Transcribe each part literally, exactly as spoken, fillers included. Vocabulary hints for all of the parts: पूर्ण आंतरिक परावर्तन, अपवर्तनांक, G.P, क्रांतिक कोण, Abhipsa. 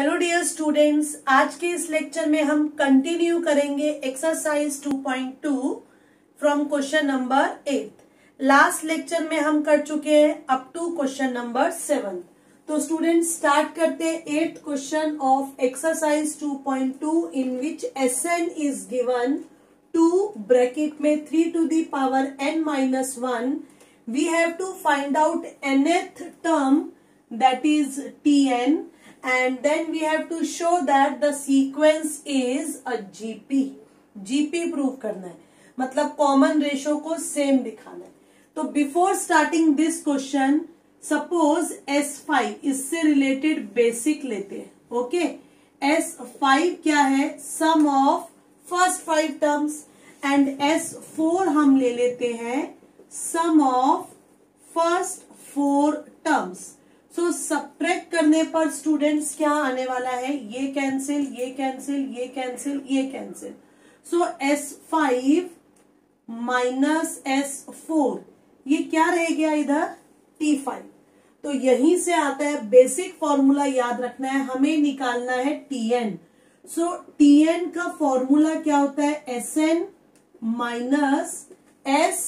Hello dear students, आज के इस लेक्चर में हम कंटिन्यू करेंगे exercise two point two from question number eight. Last lecture में हम कर चुके हैं up to question number seven. तो स्टूडेंट्स स्टार्ट करते हैं at question of exercise two point two in which S N is given two bracket में three to the power N minus one. We have to find out nth term that is T N and then we have to show that the sequence is a G P. G P prove करना है, मतलब common ratio को same दिखाना है। तो before starting this question, suppose S five इससे related basic लेते हैं, okay? S five क्या है? Sum of first five terms and S four हम ले लेते हैं sum of first four terms. So subtract करने पर स्टूडेंट्स क्या आने वाला है? ये कैंसिल, ये कैंसिल, ये कैंसिल, ये cancel. So S five minus S four ये क्या रह गया इधर? T five. तो यहीं से आता है, बेसिक फॉर्मूला याद रखना है, हमें निकालना है T N. So T N का फॉर्मूला क्या होता है? S N minus S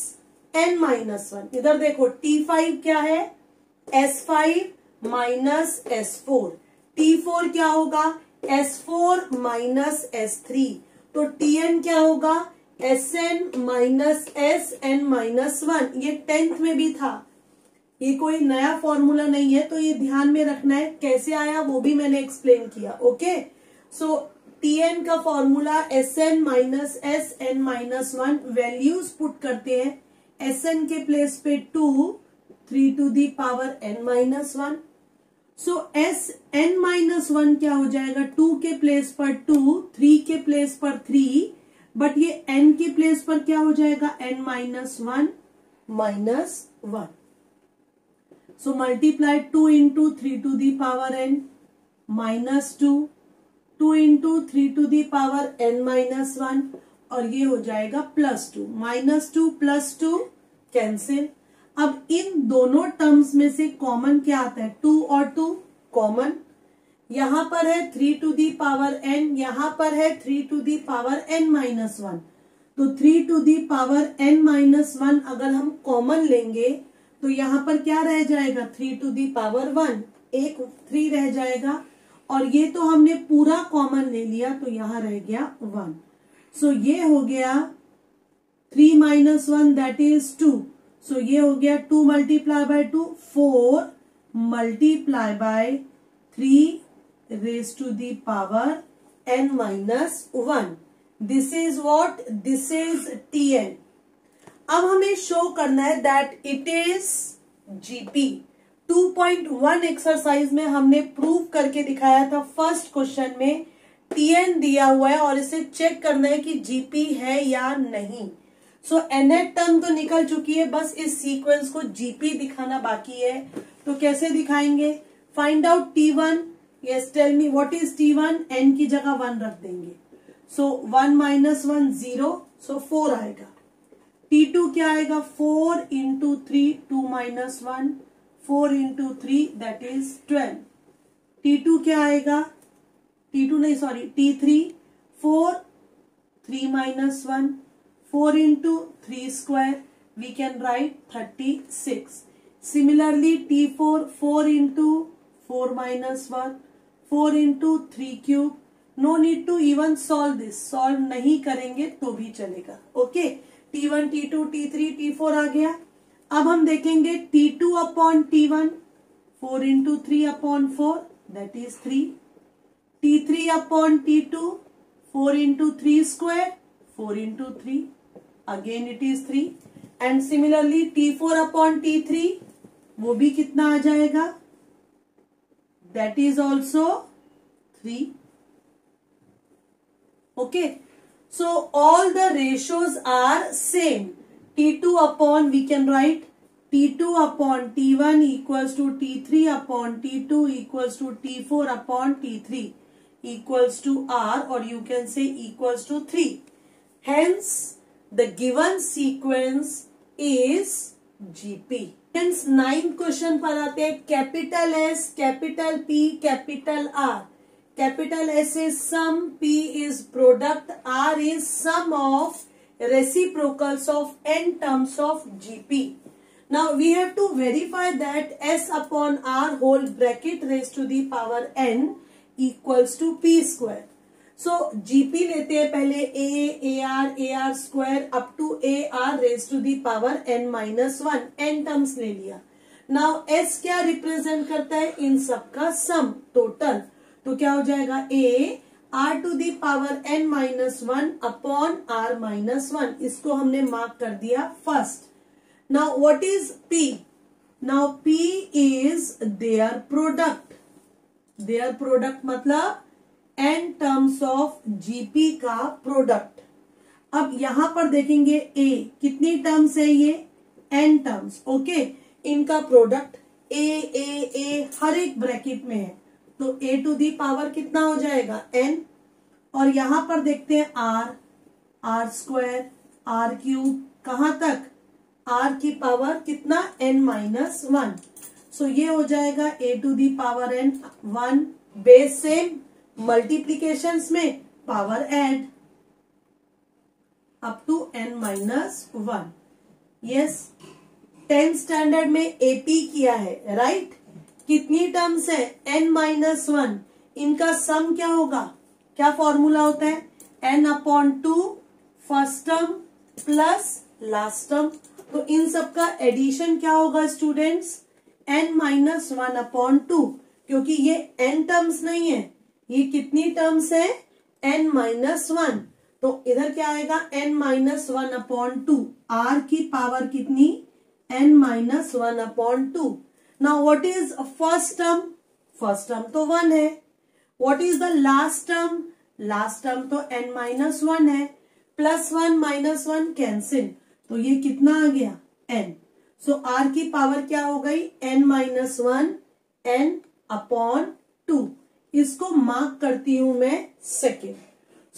N minus one. इधर देखो टी फाइव क्या है? S five minus S four. T four क्या होगा? S four minus S three. तो टी एन क्या होगा? S N minus S N minus one. ये टेंथ में भी था, ये कोई नया फॉर्मूला नहीं है, तो ये ध्यान में रखना है। कैसे आया वो भी मैंने एक्सप्लेन किया, ओके। सो टी एन का formula S N minus S N minus one. Values put करते हैं, एस एन के प्लेस पे two, three to the power N minus one. So S N minus one क्या हो जाएगा? टू के प्लेस पर टू, थ्री के प्लेस पर थ्री, बट ये एन के प्लेस पर क्या हो जाएगा? N minus one minus one. So multiply two into three to the power N minus two, two into three to the power N minus one, और ये हो जाएगा plus two. Minus two plus two cancel. अब इन दोनों terms में से common क्या आता है? टू और टू कॉमन। यहां पर है three to the power n, यहां पर है three to the power N minus one. तो three to the power N minus one अगर हम कॉमन लेंगे तो यहां पर क्या रह जाएगा? Three to the power one, एक थ्री रह जाएगा, और ये तो हमने पूरा कॉमन ले लिया, तो यहां रह गया वन। सो so ये हो गया three minus one that is two. So so, ये हो गया two multiply by two, four multiply by three raise to the power N minus one. This is what? This is T n. अब हमें show करना है that it is GP. Two point one exercise में हमने prove करके दिखाया था first question में टी एन दिया हुआ है और इसे चेक करना है कि जीपी है या नहीं। सो nth टर्म तो निकल चुकी है, बस इस सीक्वेंस को जीपी दिखाना बाकी है। तो कैसे दिखाएंगे? Find out T one. Yes, tell me what is T one? N की जगह वन रख देंगे। So one minus one zero, so four आएगा। टी टू क्या आएगा? Four into three, two minus one, four into three that is twelve. T two क्या आएगा? T two नहीं, sorry, T three, four, three minus one, four into three square, we can write thirty six. Similarly T four, four into four minus one, four into three cube. No need to even solve this, solve नहीं करेंगे तो भी चलेगा, okay. T one, T two, T three, T four आ गया। अब हम देखेंगे T two upon T one, four into three upon four that is three. T three upon T two, four into three square, four into three, again it is three. And similarly T four upon T three, वो भी कितना आ जाएगा? That is also three, okay. So all the ratios are same. T two upon, we can write T two upon T one equals to T three upon T two equals to T four upon T three equals to R, और you can say equals to three. Hence The given sequence is G P. Hence ninth question पर आते हैं, capital S, capital P, capital R. Capital S is sum, P is product, R is sum of reciprocals of n terms of G P. Now we have to verify that S upon R whole bracket raised to the power n equals to P square. So G P लेते हैं पहले A, A R, A R square up to A R raised to the power n minus one, n terms ले लिया. Now S क्या represent करता है? इन सबका sum total. तो क्या हो जाएगा? A are to the power N minus one upon are minus one. इसको हमने मार्क कर दिया first. Now what is P? Now P is their product. Their product मतलब एन टर्म्स ऑफ जीपी का प्रोडक्ट. अब यहां पर देखेंगे ए कितनी टर्म्स है? ये एन टर्म्स. ओके, इनका प्रोडक्ट ए ए ए हर एक ब्रैकेट में है. तो ए टू दी पावर कितना हो जाएगा? एन. और यहां पर देखते हैं R, R square, R cube, कहां तक? आर की पावर कितना? N minus one. सो ये हो जाएगा ए to the power N one. Base same, multiplications में power add up to N minus one. Yes, tenth standard में एपी किया है, राइट right? कितनी टर्म्स है? N minus one. इनका सम क्या होगा? क्या फॉर्मूला होता है? N upon two first term plus last term. तो इन सबका एडिशन क्या होगा students? N minus one upon two, क्योंकि ये एन टर्म्स नहीं है. ये कितनी टर्म्स है? N minus one. तो इधर क्या आएगा? N minus one upon two. R की पावर कितनी? N minus one upon two. Now what is first term? First term तो वन है. What is the last term? Last term तो n minus वन है. Plus one minus one cancel. तो ये कितना आ गया? n. So r की power क्या हो गई? n minus one, n upon two. इसको मार्क करती हूं मैं सेकेंड.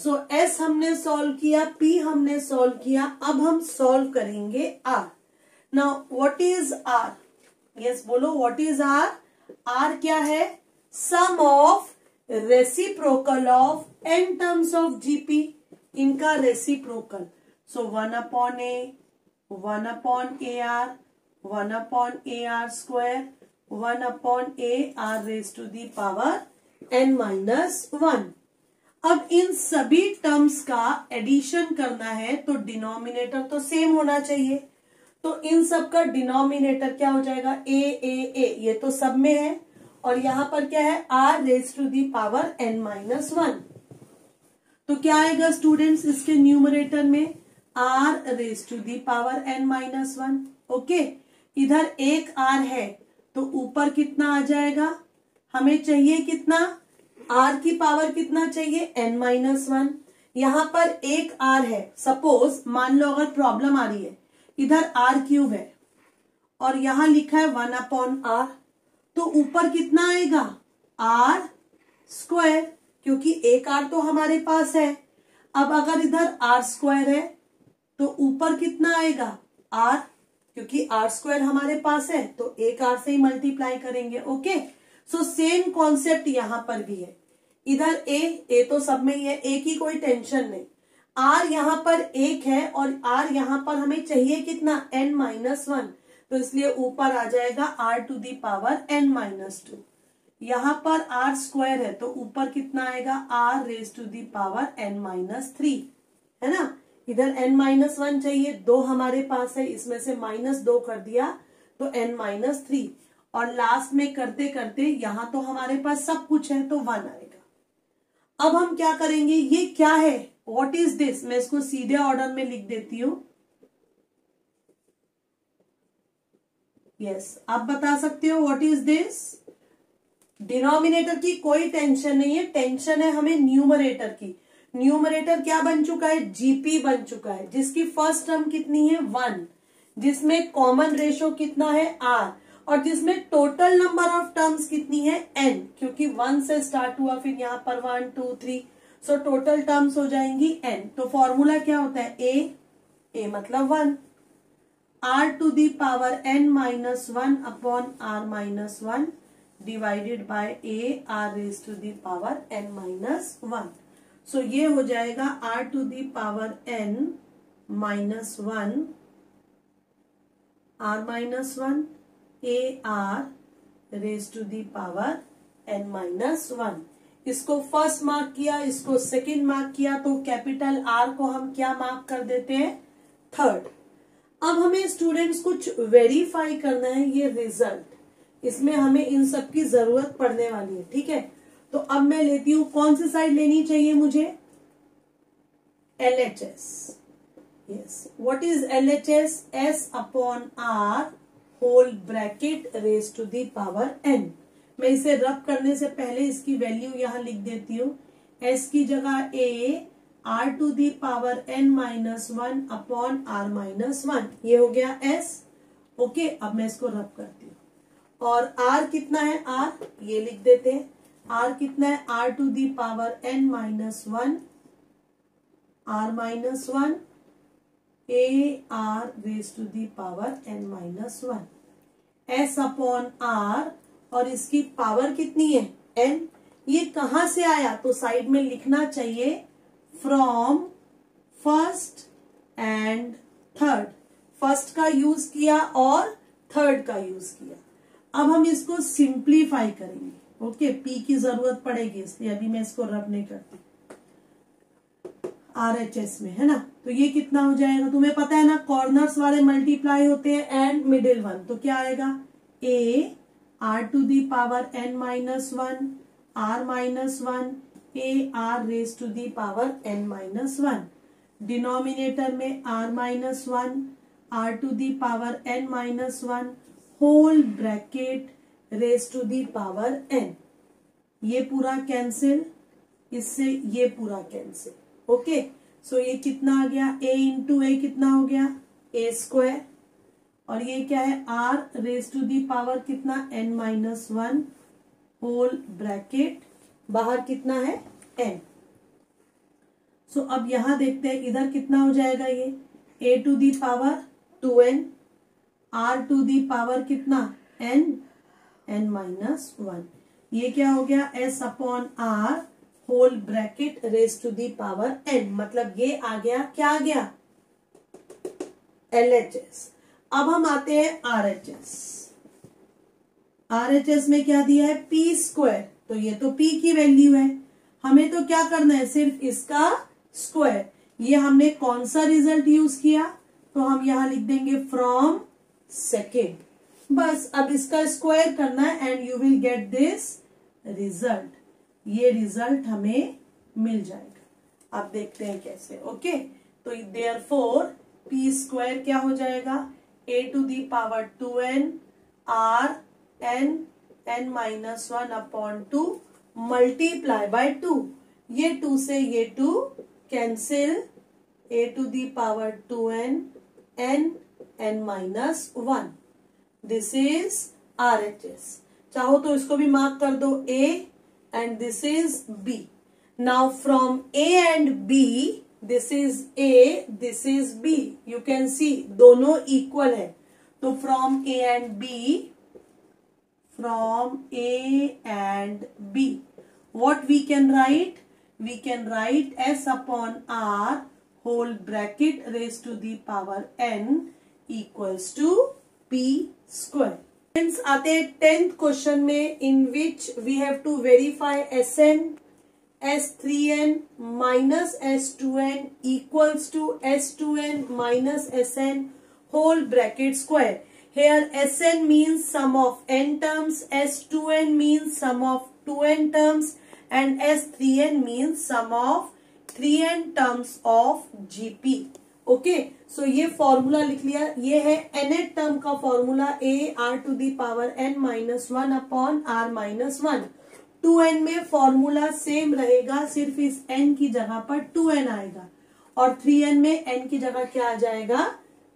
So s हमने सॉल्व किया, p हमने सॉल्व किया. अब हम सॉल्व करेंगे r. Now what is r? Yes yes, बोलो व्हाट इज आर? आर क्या है? Sum of reciprocal of N terms of GP. इनका reciprocal. So one upon A, one upon A R, one upon A R square, one upon A R raise to the power N minus one. अब इन सभी terms का addition करना है, तो denominator तो same होना चाहिए. तो इन सब का डिनोमिनेटर क्या हो जाएगा? ए ए ए, ये तो सब में है. और यहां पर क्या है? Are raise to the power N minus one. तो क्या आएगा स्टूडेंट्स इसके न्यूमरेटर में? R raise to the power N minus one. Okay, इधर एक आर है तो ऊपर कितना आ जाएगा? हमें चाहिए कितना? आर की पावर कितना चाहिए? N minus one. यहां पर एक आर है. सपोज मान लो अगर प्रॉब्लम आ रही है, इधर आर क्यूब है और यहां लिखा है वन अपॉन आर, तो ऊपर कितना आएगा? आर स्क्वायर, क्योंकि एक आर तो हमारे पास है. अब अगर इधर आर स्क्वायर है तो ऊपर कितना आएगा? आर, क्योंकि आर स्क्वायर हमारे पास है तो एक आर से ही मल्टीप्लाई करेंगे. ओके, सो सेम कॉन्सेप्ट यहां पर भी है. इधर ए, ए तो सब में ही है, ए की कोई टेंशन नहीं. आर यहाँ पर एक है और आर यहाँ पर हमें चाहिए कितना? N minus one. तो इसलिए ऊपर आ जाएगा are to the power N minus two. यहाँ पर आर स्क्वायर है तो ऊपर कितना आएगा? R raise to the power N minus three, है ना. इधर एन माइनस वन चाहिए, दो हमारे पास है, इसमें से माइनस दो कर दिया तो एन माइनस थ्री. और लास्ट में करते करते यहाँ तो हमारे पास सब कुछ है तो वन आएगा. अब हम क्या करेंगे? ये क्या है? What is this? मैं इसको सीधे ऑर्डर में लिख देती हूं. यस yes, आप बता सकते हो what is this? डिनोमिनेटर की कोई टेंशन नहीं है, टेंशन है हमें न्यूमरेटर की. न्यूमरेटर क्या बन चुका है? जीपी बन चुका है, जिसकी फर्स्ट टर्म कितनी है? वन, जिसमें कॉमन रेशो कितना है? आर, और जिसमें टोटल नंबर ऑफ टर्म्स कितनी है? एन, क्योंकि वन से स्टार्ट हुआ फिर यहाँ पर one two three, so total terms हो जाएंगी एन. तो फॉर्मूला क्या होता है? ए, ए मतलब one, R to the power N minus one upon are minus one, divided by A R raise to the power N minus one. So ये हो जाएगा are to the power N minus one R minus one A R raise to the power N minus one. इसको first mark किया, इसको second mark किया, तो capital R को हम क्या मार्क कर देते हैं, थर्ड. अब हमें स्टूडेंट्स कुछ वेरीफाई करना है ये रिजल्ट, इसमें हमें इन सब की जरूरत पड़ने वाली है. ठीक है, तो अब मैं लेती हूँ, कौन सी साइड लेनी चाहिए मुझे, L H S. Yes, what is L H S, S upon are whole bracket raise to the power N. मैं इसे रब करने से पहले इसकी वैल्यू यहां लिख देती हूँ. एस की जगह A are to the power N minus one upon are minus one, ये हो गया एस. ओके, अब मैं इसको रब करती हूँ. और आर कितना है, आर ये लिख देते हैं, आर कितना है, R to the power N minus one R minus one A R raise to the power N minus one. S upon R और इसकी पावर कितनी है, एन. ये कहां से आया, तो साइड में लिखना चाहिए from first and third. First का यूज किया और थर्ड का यूज किया. अब हम इसको सिंप्लीफाई करेंगे. ओके, पी की जरूरत पड़ेगी इसलिए अभी मैं इसको रब नहीं करती आर एच एस में, है ना. तो ये कितना हो जाएगा, तुम्हें पता है ना, कॉर्नर्स वाले मल्टीप्लाई होते हैं एंड मिडिल वन. तो क्या आएगा, A R to the power N minus one R minus one A R raise to the power N minus one. Denominator में R minus one R to the power N minus one whole bracket raise to the power N. ये पूरा cancel, इससे ये पूरा cancel. Okay, so ये कितना आ गया, ए into ए कितना हो गया, ए स्क्वायर. और ये क्या है, are raise to the power कितना, N minus one whole bracket, बाहर कितना है, एन. सो so, अब यहां देखते हैं इधर कितना हो जाएगा, ये ए to the power two n are to the power कितना, एन एन माइनस वन. ये क्या हो गया, S upon are whole bracket raise to the power n. मतलब ये आ गया, क्या आ गया, एल एच एस. अब हम आते हैं R H S. R H S में क्या दिया है, पी स्क्वायर. तो ये तो पी की वैल्यू है, हमें तो क्या करना है, सिर्फ इसका स्क्वायर. ये हमने कौन सा रिजल्ट यूज किया, तो हम यहां लिख देंगे फ्रॉम सेकेंड. बस अब इसका स्क्वायर करना है and you will get this result. ये रिजल्ट हमें मिल जाएगा. अब देखते हैं कैसे. Okay okay? तो देयरफॉर पी स्क्वायर क्या हो जाएगा, ए to the power two n are n n minus one upon two multiply by two. ये टू से ये two cancel, A to the power two n n n minus one. This is R H S. चाहो तो इसको भी मार्क कर दो A and this is B. Now from A and B, this is A this is B, you can see दोनों equal है. तो from A and B from A and B, what we can write? We can write S upon R whole bracket raised to the power N equals to P square. Friends, आते हैं tenth question में, in which we have to verify S N, S three N minus S two N equals to S two N minus S N whole bracket square. Here S N means sum of n terms, S two N means sum of two N terms and S three N means sum of three N terms of G P. Okay, so ये formula लिख लिया. ये है nth term का formula, A R to the power N minus one upon R minus one. Two N में formula same रहेगा, सिर्फ इस n की जगह पर टू N आएगा. और थ्री N में n की जगह क्या आ जाएगा,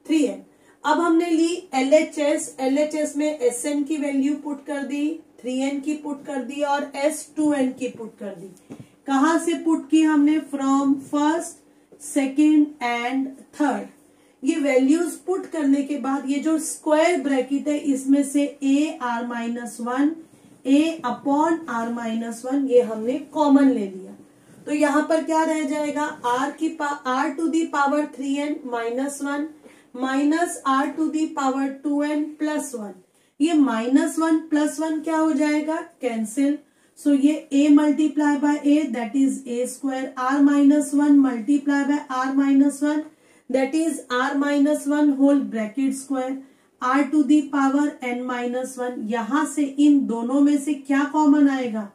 थ्री N. अब हमने ली L H S. L H S में एस एन की वैल्यू पुट कर दी, थ्री एन की पुट कर दी और एस टू एन की पुट कर दी. कहां से पुट की हमने, from first second and third. ये वैल्यूज पुट करने के बाद ये जो स्क्वायर ब्रैकेट है इसमें से A R minus one a upon are minus one, ये हमने कॉमन ले लिया, तो यहाँ पर क्या रह जाएगा r की r to the power three n minus one minus r to the power two n plus one, ये माइनस वन प्लस वन क्या हो जाएगा कैंसिल, सो so, ये a multiply by a that is a square r minus one multiply by r minus one that is r minus one whole bracket square r to the power N minus one, यहां से इन दोनों में से क्या common आएगा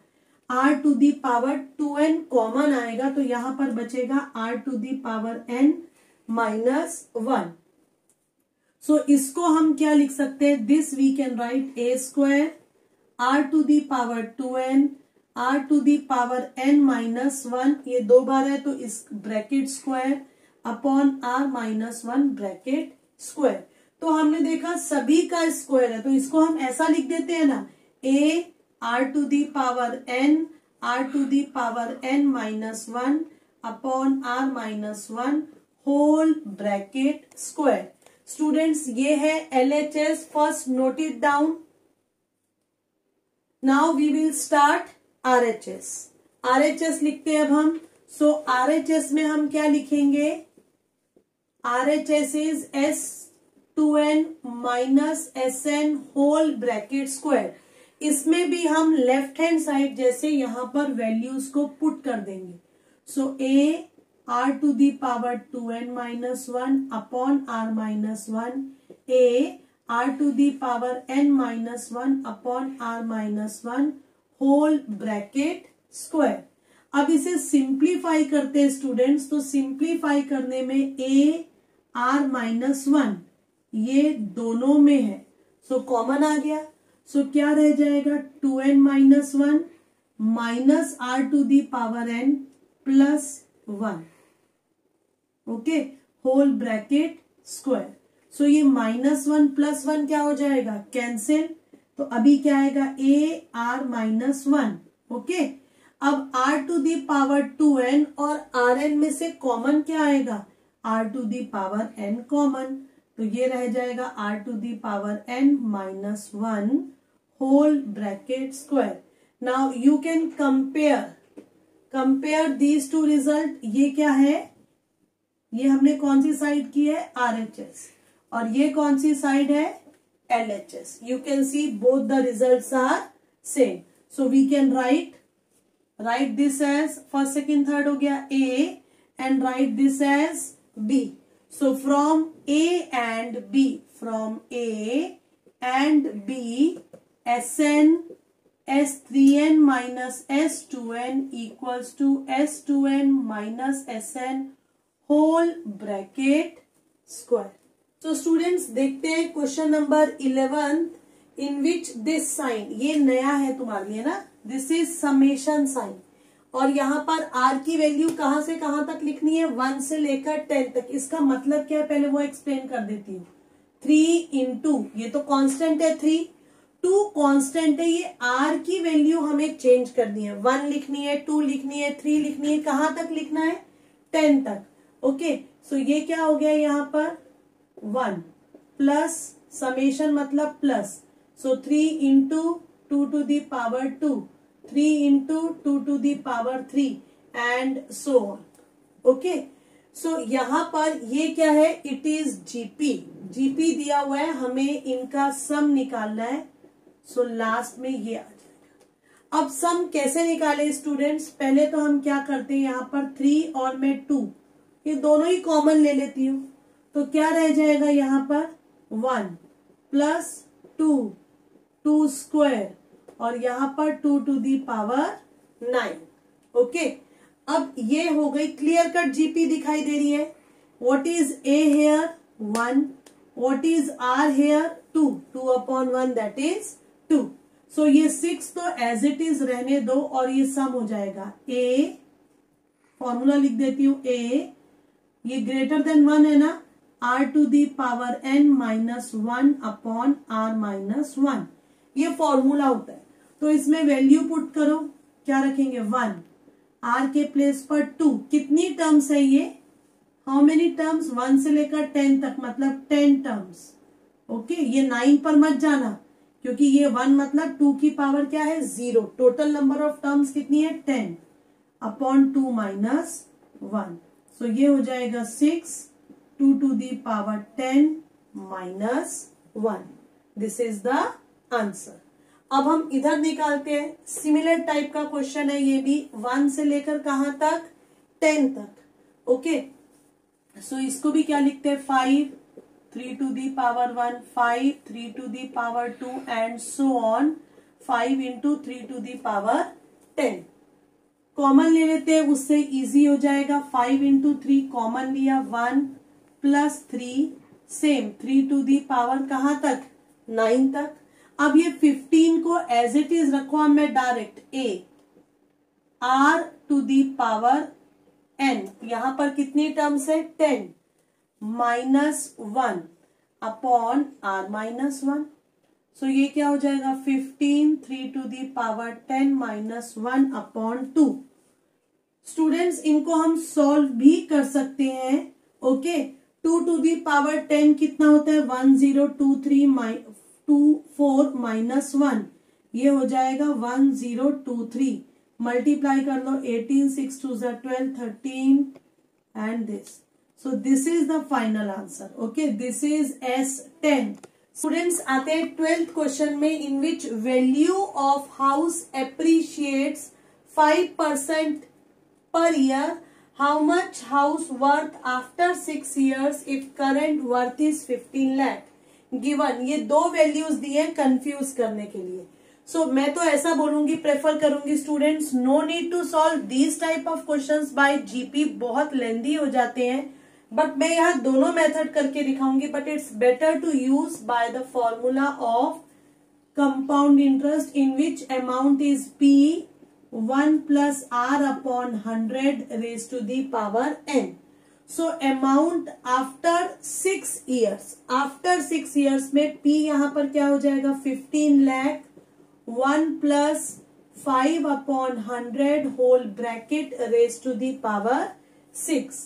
r to the power two n common आएगा, तो यहां पर बचेगा r to the power N minus one, so इसको हम क्या लिख सकते हैं this we can write a square r to the power two n are to the power N minus one, ये दो बार है तो इस bracket square upon are minus one bracket square, तो हमने देखा सभी का स्क्वायर है तो इसको हम ऐसा लिख देते हैं ना a are to the power n are to the power N minus one upon are minus one whole bracket square. Students ये है L H S, first note it down. Now we will start R H S. R H S लिखते हैं अब हम, सो are H S में हम क्या लिखेंगे R H S is S two N minus S n whole bracket square, इसमें भी हम लेफ्ट हैंड साइड जैसे यहां पर वैल्यूज को पुट कर देंगे, so a are to the power two N minus one upon are minus one A R to the power N minus one upon are minus one whole bracket square. अब इसे simplify करते हैं students, तो simplify करने में A R minus one ये दोनों में है सो so, कॉमन आ गया, सो so, क्या रह जाएगा two N minus one minus r to the power n plus one, okay whole bracket square. So ये माइनस वन प्लस वन क्या हो जाएगा कैंसिल, तो अभी क्या आएगा A R minus one, okay. अब r to the power two n और आर एन में से कॉमन क्या आएगा r to the power n common, तो ये रह जाएगा are to the power N minus one whole bracket square. Now you can compare compare these two result, ये क्या है ये हमने कौन सी साइड की है आर एच एस और ये कौन सी साइड है L H S, you can see both the results are same, so we can write write this as first second third हो गया ए and write this as B, so from a and b from a and b sn s three n minus s two n equals to s two n minus sn whole bracket square। so students देखते हैं question number eleven in which this sign, ये नया है तुम्हारे लिए ना, this is summation sign और यहाँ पर r की वैल्यू कहाँ से कहाँ तक लिखनी है वन से लेकर टेन तक, इसका मतलब क्या है पहले वो एक्सप्लेन कर देती हूँ। थ्री इन टू ये तो कांस्टेंट है, थ्री टू कांस्टेंट है, ये r की वैल्यू हमें चेंज करनी है, वन लिखनी है टू लिखनी है थ्री लिखनी है, कहाँ तक लिखना है टेन तक, ओके। सो ये क्या हो गया यहाँ पर वन प्लस समेशन मतलब plus, so three into two to the power two three into two to the power three and so on, okay. So यहाँ पर ये क्या है इट इज जीपी, जीपी दिया हुआ है हमें, इनका सम निकालना है, सो so, लास्ट में ये आ जाएगा। अब सम कैसे निकाले स्टूडेंट्स, पहले तो हम क्या करते हैं यहाँ पर थ्री और मैं टू ये दोनों ही कॉमन ले लेती हूँ, तो क्या रह जाएगा यहाँ पर one plus two two square और यहाँ पर two to the power nine, okay. अब ये हो गई क्लियर कट जीपी दिखाई दे रही है, what is a here one, what is r here two, two upon one that is two, so ये सिक्स तो एज इट इज रहने दो और ये सम हो जाएगा ए, फॉर्मूला लिख देती हूँ ए, ये ग्रेटर देन वन है ना, r to the power N minus one upon are minus one, ये फॉर्मूला होता है, तो इसमें वैल्यू पुट करो, क्या रखेंगे वन, आर के प्लेस पर टू, कितनी टर्म्स है ये हाउ मेनी टर्म्स वन से लेकर टेन तक मतलब टेन टर्म्स, ओके। ये नाइन पर मत जाना क्योंकि ये वन मतलब टू की पावर क्या है zero, total number of terms कितनी है ten upon two minus one, so ये हो जाएगा six two to the power ten minus one, this is the answer. अब हम इधर निकालते हैं, सिमिलर टाइप का क्वेश्चन है ये भी, वन से लेकर कहां तक टेन तक, ओके सो इसको भी क्या लिखते हैं five three to the power one five three to the power two and so on five into three to the power ten, common ले लेते हैं उससे इजी हो जाएगा, फाइव इंटू थ्री कॉमन लिया one plus three same three to the power कहां तक nine तक। अब ये फिफ्टीन को एज इट इज रखो मैं direct a are to the power n, यहां पर कितनी टर्म्स है ten minus one upon are minus one, so ये क्या हो जाएगा fifteen three to the power ten minus one upon two. Students इनको हम सॉल्व भी कर सकते हैं, okay two to the power ten कितना होता है one zero two three minus two four minus one, ये हो जाएगा one zero two three, multiply कर लो एटीन सिक्स टू ज twelve thirteen and this, so this is the final answer, okay this is S ten. Students आते हैं twelfth question में, in which value of house appreciates five percent per year, how much house worth after six years if current worth is fifteen lakh given. ये दो values दिए हैं confuse करने के लिए, सो so, मैं तो ऐसा बोलूंगी प्रेफर करूंगी students no need to solve these type of questions by GP, बहुत लेंदी हो जाते हैं, बट मैं यहाँ दोनों मेथड करके दिखाऊंगी, but it's better to use by the formula of compound interest in which amount is P one plus r upon hundred raise to the power n. So amount after six years, after six years में P यहां पर क्या हो जाएगा fifteen lakh one plus five upon hundred whole bracket raise to the power six,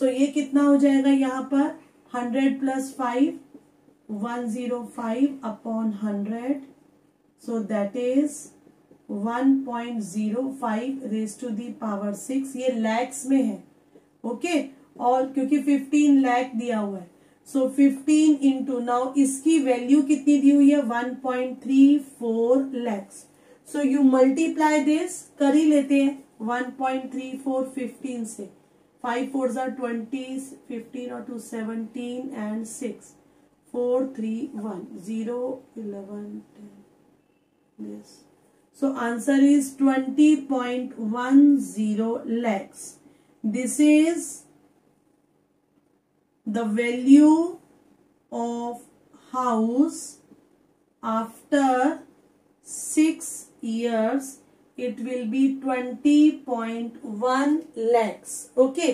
so ये कितना हो जाएगा यहां पर hundred plus five one zero five upon hundred, so that is one point zero five raise to the power six, ये लैक्स में है okay okay? और क्योंकि फिफ्टीन लाख दिया हुआ है, सो फिफ्टीन इंटू नाउ इसकी वैल्यू कितनी दी हुई है one point three four lakhs, so you multiply this कर ही लेते हैं one point three four fifteen से फाइव फोर जार ट्वेंटी फिफ्टीन और two seventeen and six four three one zero eleven ten, so answer is twenty point one zero lakhs, this is the value of house after six years it will be twenty point one lakhs, okay?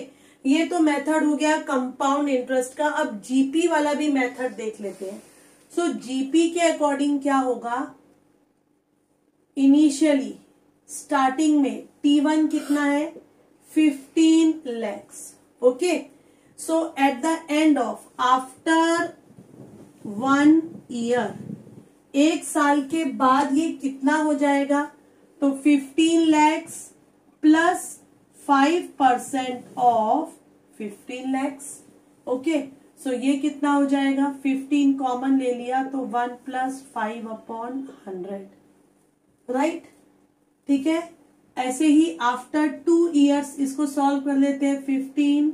ये तो method हो गया compound interest का। अब GP वाला भी method देख लेते हैं। सो so, जीपी के अकॉर्डिंग क्या होगा, इनिशियली स्टार्टिंग में T वन कितना है fifteen lakhs, okay? So at the end of after one year, एक साल के बाद ये कितना हो जाएगा, तो fifteen lakhs plus five percent of fifteen lakhs, okay? So ये कितना हो जाएगा, fifteen कॉमन ले लिया तो one plus five upon hundred, right? ठीक है, ऐसे ही after two years इसको solve कर लेते हैं, fifteen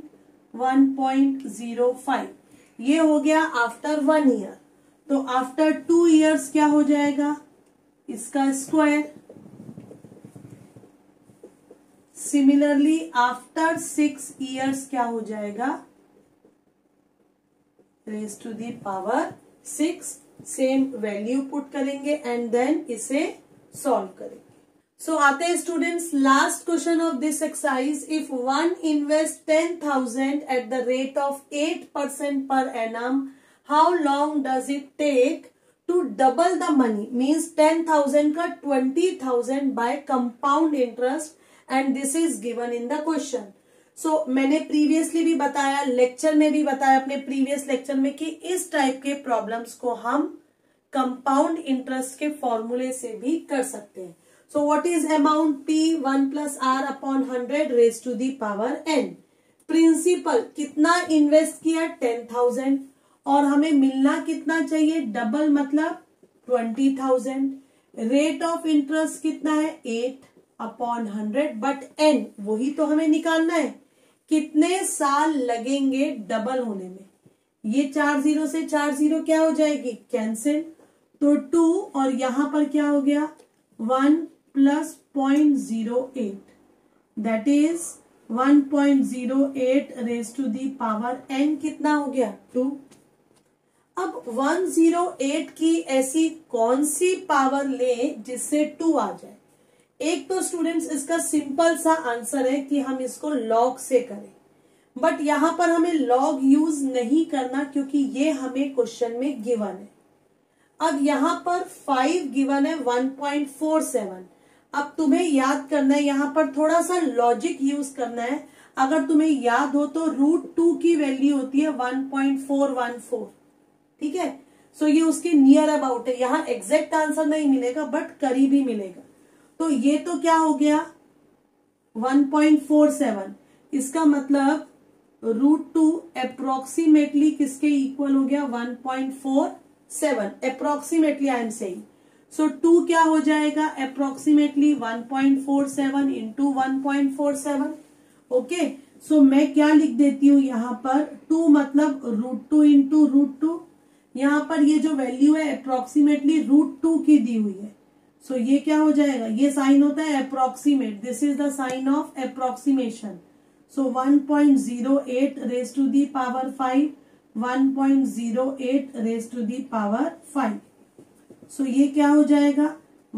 one point zero five, ये हो गया आफ्टर वन ईयर, तो आफ्टर टू ईयर्स क्या हो जाएगा इसका square, similarly after six years क्या हो जाएगा raise to the power six, same value put करेंगे एंड देन इसे सॉल्व करेंगे। सो so, आते हैं students last question of this exercise, if one invest ten thousand at the rate of eight percent per annum, how long does it take to double the money, means ten thousand का twenty thousand by compound interest, and this is given in the question. So मैंने previously भी बताया, lecture में भी बताया, अपने previous lecture में, कि इस टाइप के प्रॉब्लम्स को हम कंपाउंड इंटरेस्ट के फॉर्मूले से भी कर सकते हैं. So what is amount P one plus r upon hundred raise to the power n. Principal कितना इन्वेस्ट किया टेन थाउजेंड और हमें मिलना कितना चाहिए डबल मतलब twenty thousand. Rate of interest कितना है eight upon hundred but n वही तो हमें निकालना है. कितने साल लगेंगे डबल होने में. ये चार जीरो से चार जीरो क्या हो जाएगी कैंसिल. तो टू और यहां पर क्या हो गया one plus point zero eight that is one point zero eight raise to the power n कितना हो गया टू. अब वन जीरो एट की ऐसी कौन सी पावर ले जिससे टू आ जाए. एक तो स्टूडेंट्स इसका सिंपल सा आंसर है कि हम इसको लॉग से करें बट यहां पर हमें लॉग यूज नहीं करना क्योंकि ये हमें क्वेश्चन में गिवन है. अब यहां पर फाइव गिवन है वन पॉइंट फोर सेवन. अब तुम्हें याद करना है यहां पर थोड़ा सा लॉजिक यूज करना है. अगर तुम्हें याद हो तो रूट टू की वैल्यू होती है one point four one four. ठीक है सो so, ये उसके नियर अबाउट है. यहां एग्जैक्ट आंसर नहीं मिलेगा बट करीब ही मिलेगा. तो ये तो क्या हो गया वन पॉइंट फोर सेवन. इसका मतलब रूट टू अप्रोक्सीमेटली किसके इक्वल हो गया one point four seven approximately I am saying. So two क्या हो जाएगा approximately one point four seven into one point four seven. Okay so मैं क्या लिख देती हूं यहां पर टू मतलब root two into root two. यहाँ पर ये जो वैल्यू है अप्रोक्सीमेटली रूट टू की दी हुई है. सो so, ये क्या हो जाएगा ये साइन होता है approximate. This is the sign of approximation. So one point zero eight raise to the power five one point zero eight raise to the power five. So ये क्या हो जाएगा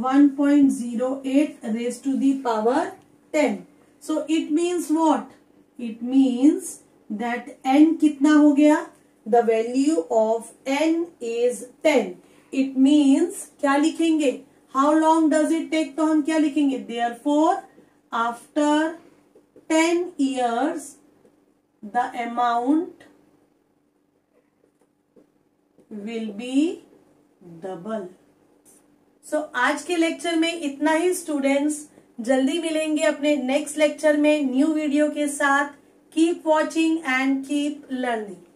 one point zero eight raise to the power ten. So it means what it means that n कितना हो गया The value of n is ten. It means क्या लिखेंगे How long does it take तो हम क्या लिखेंगे Therefore after ten years the amount will be double. So आज के लेक्चर में इतना ही स्टूडेंट्स. जल्दी मिलेंगे अपने नेक्स्ट लेक्चर में न्यू वीडियो के साथ. Keep watching and keep learning.